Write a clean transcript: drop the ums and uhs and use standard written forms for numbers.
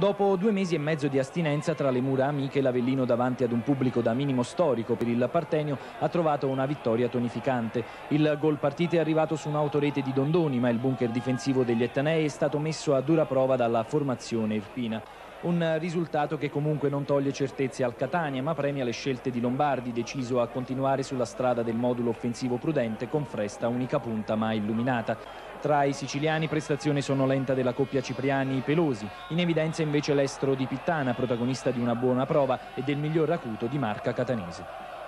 Dopo 2 mesi e mezzo di astinenza tra le mura amiche, l'Avellino, davanti ad un pubblico da minimo storico per il Partenio, ha trovato una vittoria tonificante. Il gol partite è arrivato su un'autorete di Dondoni, ma il bunker difensivo degli Etnei è stato messo a dura prova dalla formazione irpina. Un risultato che comunque non toglie certezze al Catania, ma premia le scelte di Lombardi, deciso a continuare sulla strada del modulo offensivo prudente con Fresta unica punta ma illuminata. Tra i siciliani prestazione sonnolenta della coppia Cipriani-Pelosi, in evidenza invece l'estro di Pittana, protagonista di una buona prova, e del miglior acuto di marca Catanese.